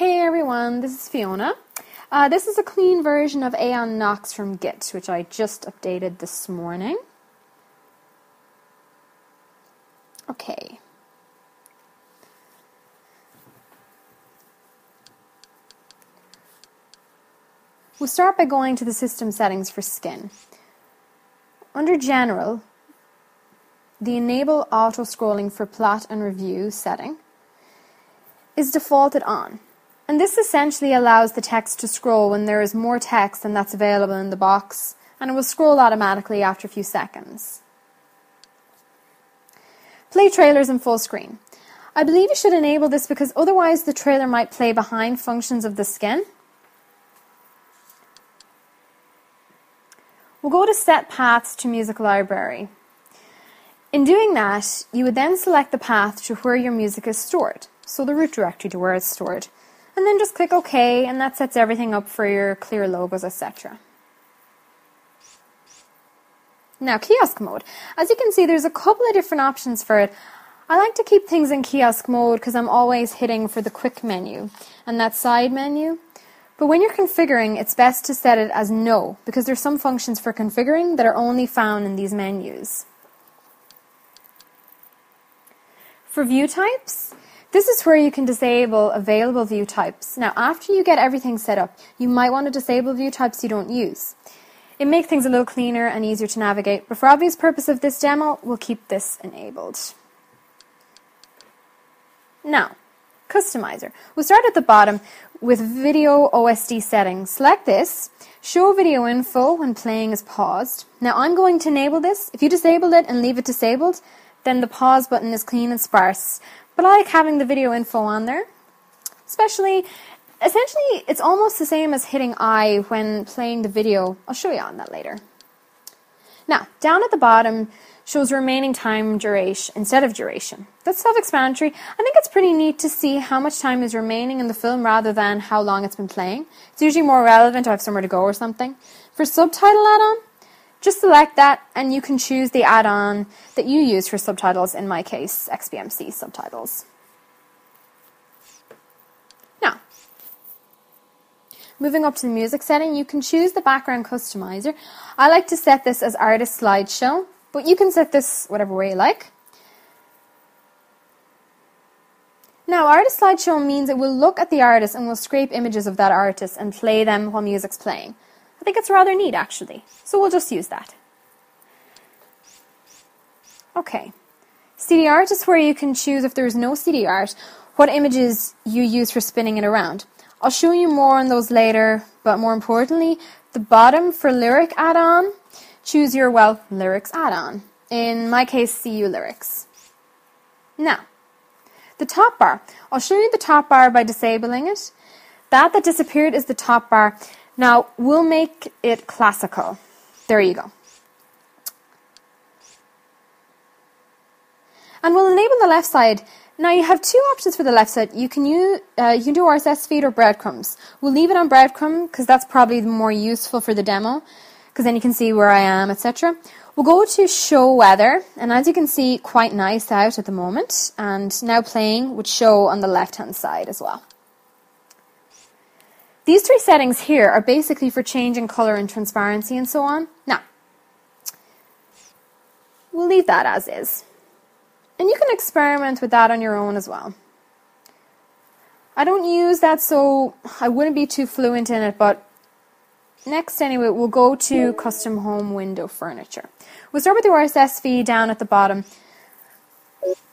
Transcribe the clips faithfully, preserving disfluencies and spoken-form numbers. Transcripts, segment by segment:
Hey everyone, this is Fiona. Uh, this is a clean version of Aeon Nox from Git, which I just updated this morning. Okay. We'll start by going to the system settings for skin. Under General, the Enable Auto Scrolling for Plot and Review setting is defaulted on. And this essentially allows the text to scroll when there is more text than that's available in the box, and it will scroll automatically after a few seconds. Play trailers in full screen. I believe you should enable this because otherwise the trailer might play behind functions of the skin. We'll go to Set Paths to Music Library. In doing that, you would then select the path to where your music is stored, so the root directory to where it's stored. And then just click OK, and that sets everything up for your clear logos, et cetera. Now, kiosk mode. As you can see, there's a couple of different options for it. I like to keep things in kiosk mode because I'm always hitting for the quick menu and that side menu. But when you're configuring, it's best to set it as no, because there's some functions for configuring that are only found in these menus. For view types, this is where you can disable available view types. Now, after you get everything set up, you might want to disable view types you don't use. It makes things a little cleaner and easier to navigate, but for obvious purpose of this demo, we'll keep this enabled. Now, Customizer. We'll start at the bottom with Video O S D settings. Select this, show video info when playing is paused. Now, I'm going to enable this. If you disable it and leave it disabled, then the pause button is clean and sparse. But I like having the video info on there, especially, essentially it's almost the same as hitting I when playing the video. I'll show you on that later. Now, down at the bottom shows remaining time duration instead of duration. That's self-explanatory. I think it's pretty neat to see how much time is remaining in the film rather than how long it's been playing. It's usually more relevant to have somewhere to go or something. For subtitle add-on, just select that and you can choose the add-on that you use for subtitles, in my case, X B M C subtitles. Now, moving up to the music setting, you can choose the background customizer. I like to set this as artist slideshow, but you can set this whatever way you like. Now, artist slideshow means it will look at the artist and will scrape images of that artist and play them while music's playing. I think it's rather neat, actually, so we'll just use that. Okay, C D art is where you can choose, if there's no C D art, what images you use for spinning it around. I'll show you more on those later, but more importantly, the bottom for lyric add-on, choose your, well, lyrics add-on. In my case, C U lyrics. Now, the top bar. I'll show you the top bar by disabling it. That that disappeared is the top bar. Now, we'll make it classical. There you go. And we'll enable the left side. Now, you have two options for the left side. You can, use, uh, you can do R S S feed or breadcrumbs. We'll leave it on breadcrumb because that's probably more useful for the demo, because then you can see where I am, et cetera. We'll go to show weather, and as you can see, quite nice out at the moment. And now playing would show on the left-hand side as well. These three settings here are basically for changing color and transparency and so on. Now, we'll leave that as is. And you can experiment with that on your own as well. I don't use that, so I wouldn't be too fluent in it, but next anyway, we'll go to custom home window furniture. We'll start with the R S S feed down at the bottom.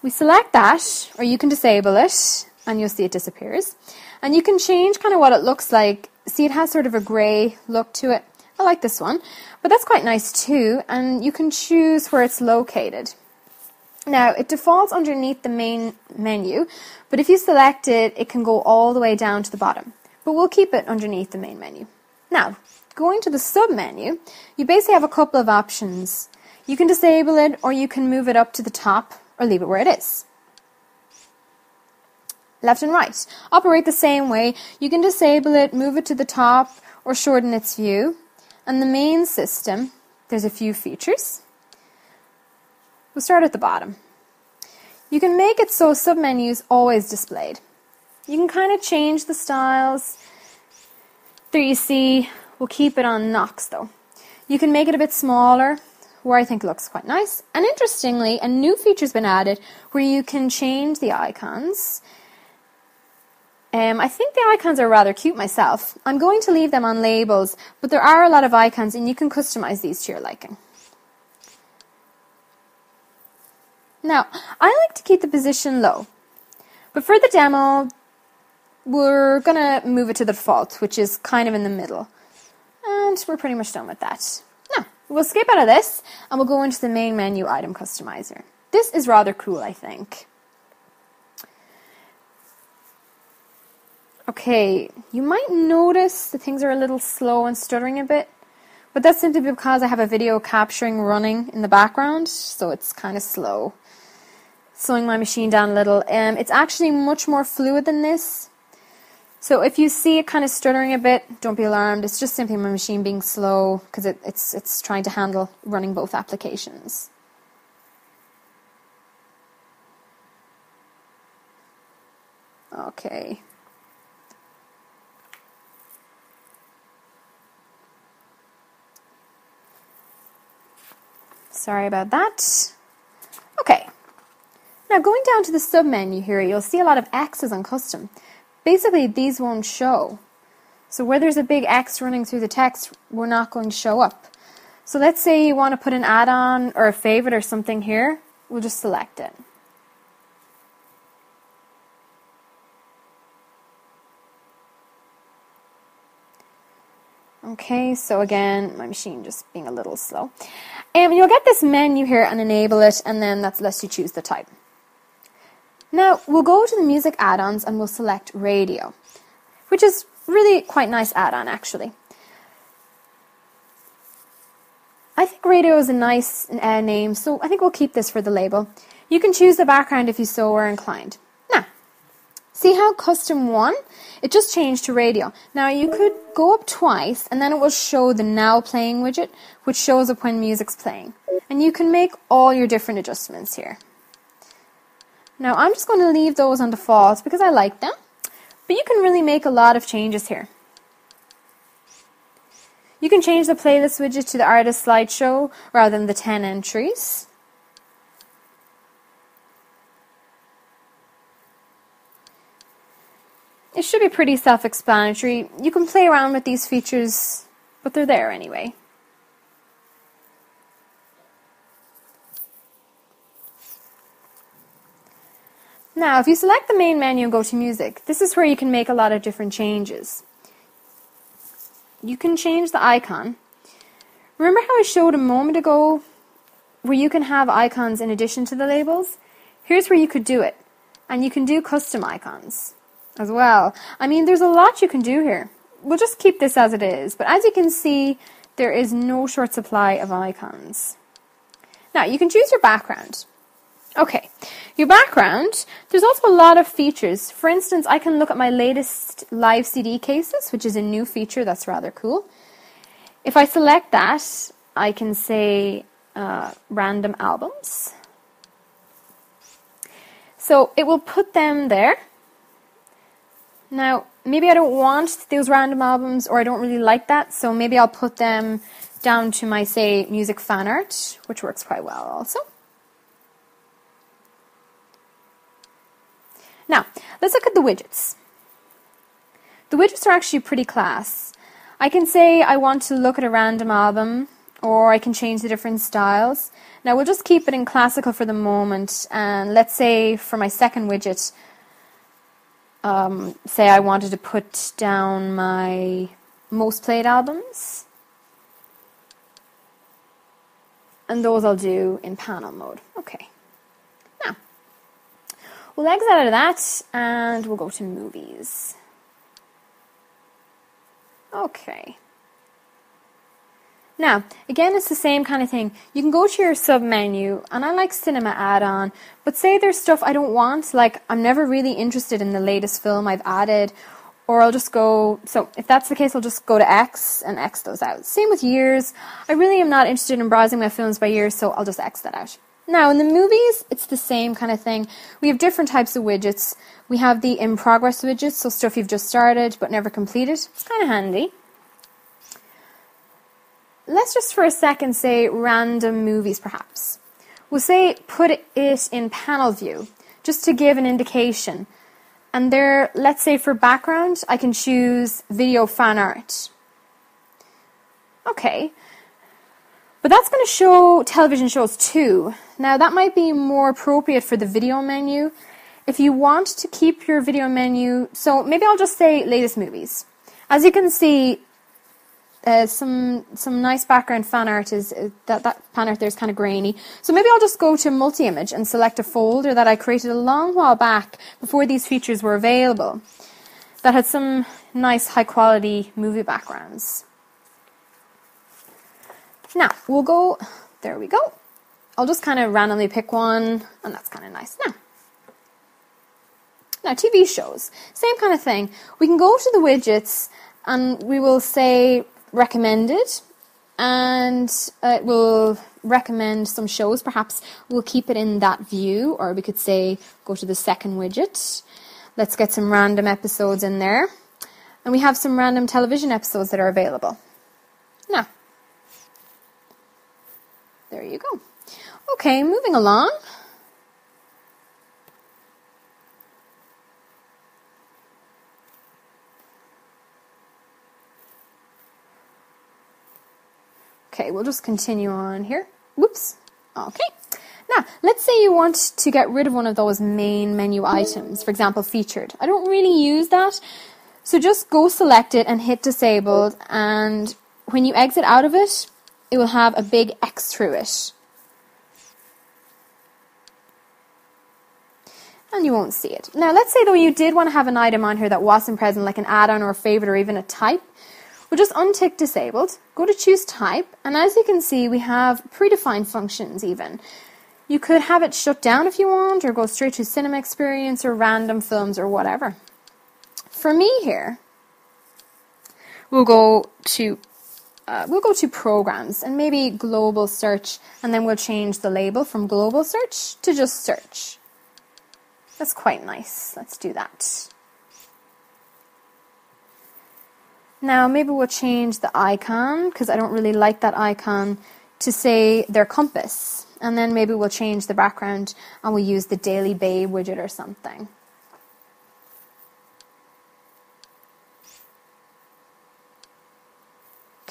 We select that, or you can disable it, and you'll see it disappears. And you can change kind of what it looks like. See, it has sort of a grey look to it. I like this one, but that's quite nice too, and you can choose where it's located. Now, it defaults underneath the main menu, but if you select it, it can go all the way down to the bottom. But we'll keep it underneath the main menu. Now, going to the sub-menu, you basically have a couple of options. You can disable it, or you can move it up to the top, or leave it where it is. Left and right operate the same way. You can disable it, move it to the top, or shorten its view. And the main system, there's a few features. We'll start at the bottom. You can make it so submenus always displayed. You can kind of change the styles. There you see, we'll keep it on Nox though. You can make it a bit smaller, where I think it looks quite nice. And interestingly, a new feature's been added where you can change the icons. Um, I think the icons are rather cute myself. I'm going to leave them on labels, but there are a lot of icons and you can customize these to your liking. Now, I like to keep the position low, but for the demo, we're gonna move it to the default, which is kind of in the middle. And we're pretty much done with that. Now, we'll skip out of this and we'll go into the main menu item customizer. This is rather cool, I think. Okay, you might notice the things are a little slow and stuttering a bit, but that's simply because I have a video capturing running in the background, so it's kind of slow. Slowing my machine down a little. Um, it's actually much more fluid than this, so if you see it kind of stuttering a bit, don't be alarmed. It's just simply my machine being slow because it, it's, it's trying to handle running both applications. Okay. Sorry about that. Okay, now going down to the submenu here, you'll see a lot of X's on custom. Basically, these won't show. So where there's a big X running through the text, we're not going to show up. So let's say you want to put an add-on or a favorite or something here, we'll just select it. Okay, so again, my machine just being a little slow. And um, you'll get this menu here and enable it, and then that lets you choose the type. Now, we'll go to the music add-ons and we'll select radio, which is really quite nice add-on, actually. I think radio is a nice uh, name, so I think we'll keep this for the label. You can choose the background if you so are inclined. See how custom one? It just changed to radio. Now you could go up twice and then it will show the now playing widget, which shows up when music's playing. And you can make all your different adjustments here. Now I'm just going to leave those on default because I like them, but you can really make a lot of changes here. You can change the playlist widget to the artist slideshow rather than the ten entries. It should be pretty self-explanatory. You can play around with these features, but they're there anyway. Now, if you select the main menu and go to music, this is where you can make a lot of different changes. You can change the icon. Remember how I showed a moment ago where you can have icons in addition to the labels? Here's where you could do it, and you can do custom icons as well. I mean, there's a lot you can do here. We'll just keep this as it is, but as you can see, there is no short supply of icons. Now, you can choose your background. Okay, your background, there's also a lot of features. For instance, I can look at my latest live C D cases, which is a new feature that's rather cool. If I select that, I can say uh, random albums. So it will put them there. Now, maybe I don't want those random albums, or I don't really like that, so maybe I'll put them down to my, say, music fan art, which works quite well also. Now, let's look at the widgets. The widgets are actually pretty class. I can say I want to look at a random album, or I can change the different styles. Now, we'll just keep it in classical for the moment, and let's say for my second widget, Um, say I wanted to put down my most played albums, and those I'll do in panel mode. Okay, now we'll exit out of that and we'll go to movies. Okay, now again it's the same kind of thing. You can go to your sub menu, and I like cinema add-on, but say there's stuff I don't want, like I'm never really interested in the latest film I've added, or I'll just go, so if that's the case I'll just go to X and X those out. Same with years, I really am not interested in browsing my films by years, so I'll just X that out. Now, in the movies, it's the same kind of thing. We have different types of widgets. We have the in-progress widgets, so stuff you've just started but never completed. It's kind of handy. Let's just for a second say random movies, perhaps. We'll say put it in panel view, just to give an indication. And there, let's say for background, I can choose video fan art. Okay. But that's going to show television shows too. Now that might be more appropriate for the video menu. If you want to keep your video menu, so maybe I'll just say latest movies. As you can see, uh, some some nice background fan art is, uh, that, that fan art there is kind of grainy. So maybe I'll just go to multi-image and select a folder that I created a long while back before these features were available that had some nice high quality movie backgrounds. Now, we'll go, there we go. I'll just kind of randomly pick one, and that's kind of nice. Now, now T V shows, same kind of thing. We can go to the widgets, and we will say recommended, and it will recommend some shows. Perhaps we'll keep it in that view, or we could say go to the second widget. Let's get some random episodes in there. And we have some random television episodes that are available. Now, there you go. Okay, moving along. Okay, we'll just continue on here. Whoops. Okay. Now, let's say you want to get rid of one of those main menu items, for example, featured. I don't really use that, so just go select it and hit disabled, and when you exit out of it, it will have a big X through it. And you won't see it. Now, let's say, though, you did want to have an item on here that wasn't present, like an add-on or a favorite or even a type. We'll just untick disabled, go to choose type, and as you can see, we have predefined functions even. You could have it shut down if you want, or go straight to Cinema Experience or random films or whatever. For me here, we'll go to Uh, we'll go to programs and maybe global search, and then we'll change the label from global search to just search. That's quite nice. Let's do that. Now maybe we'll change the icon, because I don't really like that icon, to say their compass, and then maybe we'll change the background and we'll use the Daily Babe widget or something.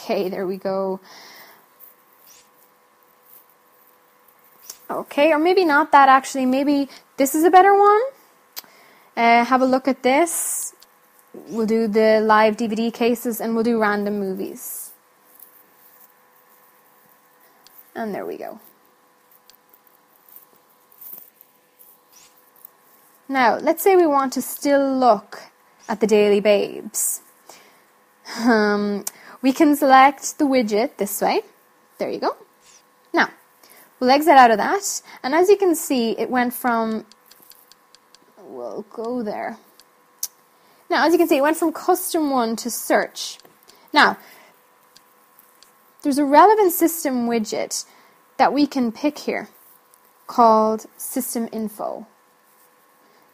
Okay, there we go. Okay, or maybe not that actually. Maybe this is a better one. Uh, have a look at this. We'll do the live D V D cases, and we'll do random movies. And there we go. Now, let's say we want to still look at the Daily Babes. Um... We can select the widget this way. There you go. Now, we'll exit out of that. And as you can see, it went from... We'll go there. Now, as you can see, it went from custom one to search. Now, there's a relevant system widget that we can pick here called System Info.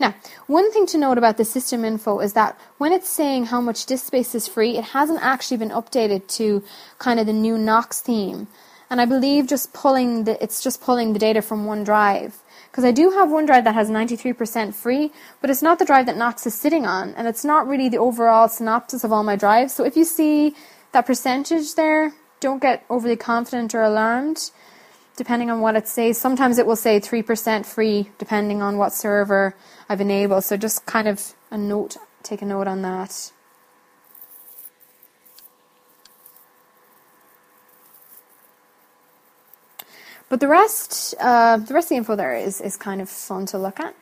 Now, one thing to note about the system info is that when it's saying how much disk space is free, it hasn't actually been updated to kind of the new Nox theme. And I believe just pulling the, it's just pulling the data from OneDrive. Because I do have OneDrive that has ninety-three percent free, but it's not the drive that Nox is sitting on, and it's not really the overall synopsis of all my drives. So if you see that percentage there, don't get overly confident or alarmed, depending on what it says. Sometimes it will say three percent free, depending on what server I've enabled. So just kind of a note, take a note on that. But the rest, uh, the rest of the info there is, is kind of fun to look at.